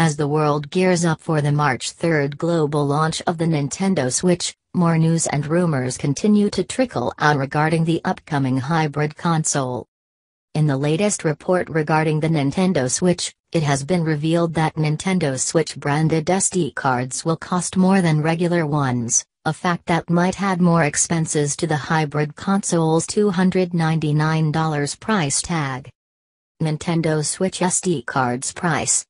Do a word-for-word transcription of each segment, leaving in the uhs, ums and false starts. As the world gears up for the March third global launch of the Nintendo Switch, more news and rumors continue to trickle out regarding the upcoming hybrid console. In the latest report regarding the Nintendo Switch, it has been revealed that Nintendo Switch-branded S D cards will cost more than regular ones, a fact that might add more expenses to the hybrid console's two hundred ninety-nine dollars price tag. Nintendo Switch S D cards price.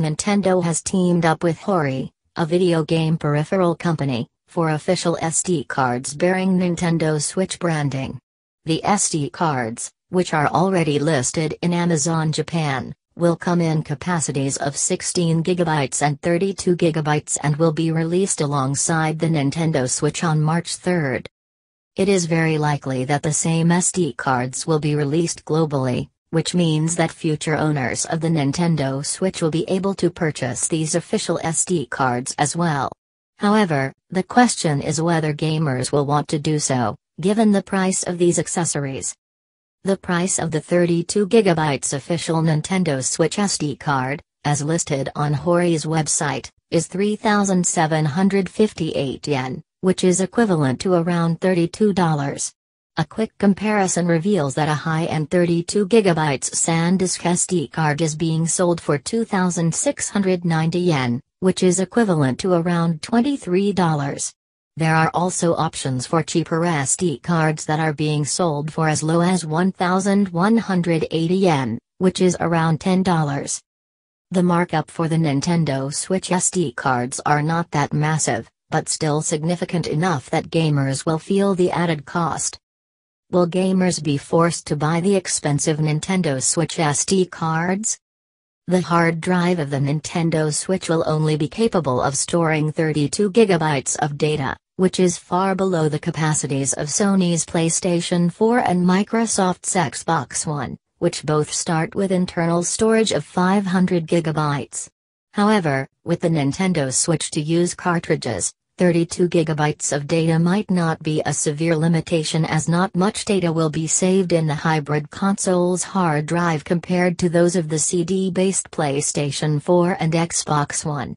Nintendo has teamed up with HORI, a video game peripheral company, for official S D cards bearing Nintendo Switch branding. The S D cards, which are already listed in Amazon Japan, will come in capacities of sixteen gigabytes and thirty-two gigabytes and will be released alongside the Nintendo Switch on March third. It is very likely that the same S D cards will be released globally, which means that future owners of the Nintendo Switch will be able to purchase these official S D cards as well. However, the question is whether gamers will want to do so, given the price of these accessories. The price of the thirty-two gigabyte official Nintendo Switch S D card, as listed on HORI's website, is three thousand seven hundred fifty-eight yen, which is equivalent to around thirty-two dollars. A quick comparison reveals that a high-end thirty-two gigabyte SanDisk S D card is being sold for two thousand six hundred ninety yen, which is equivalent to around twenty-three dollars. There are also options for cheaper S D cards that are being sold for as low as one thousand one hundred eighty yen, which is around ten dollars. The markup for the Nintendo Switch S D cards are not that massive, but still significant enough that gamers will feel the added cost. Will gamers be forced to buy the expensive Nintendo Switch S D cards? The hard drive of the Nintendo Switch will only be capable of storing thirty-two gigabytes of data, which is far below the capacities of Sony's PlayStation four and Microsoft's Xbox One, which both start with internal storage of five hundred gigabytes. However, with the Nintendo Switch to use cartridges, thirty-two gigabytes of data might not be a severe limitation, as not much data will be saved in the hybrid console's hard drive compared to those of the C D-based PlayStation four and Xbox One.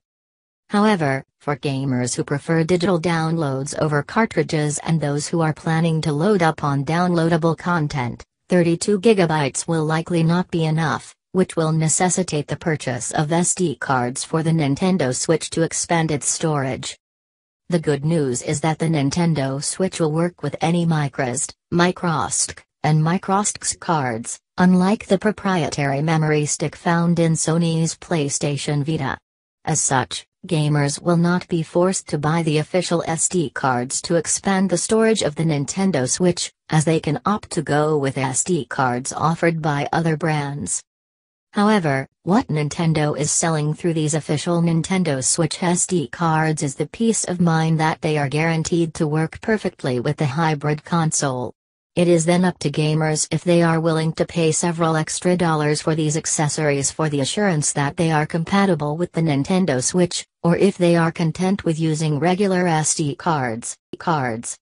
However, for gamers who prefer digital downloads over cartridges and those who are planning to load up on downloadable content, thirty-two gigabytes will likely not be enough, which will necessitate the purchase of S D cards for the Nintendo Switch to expand its storage. The good news is that the Nintendo Switch will work with any microSD, microSDXC, and microSDXC cards, unlike the proprietary memory stick found in Sony's PlayStation Vita. As such, gamers will not be forced to buy the official S D cards to expand the storage of the Nintendo Switch, as they can opt to go with S D cards offered by other brands. However, what Nintendo is selling through these official Nintendo Switch S D cards is the peace of mind that they are guaranteed to work perfectly with the hybrid console. It is then up to gamers if they are willing to pay several extra dollars for these accessories for the assurance that they are compatible with the Nintendo Switch, or if they are content with using regular S D cards. cards.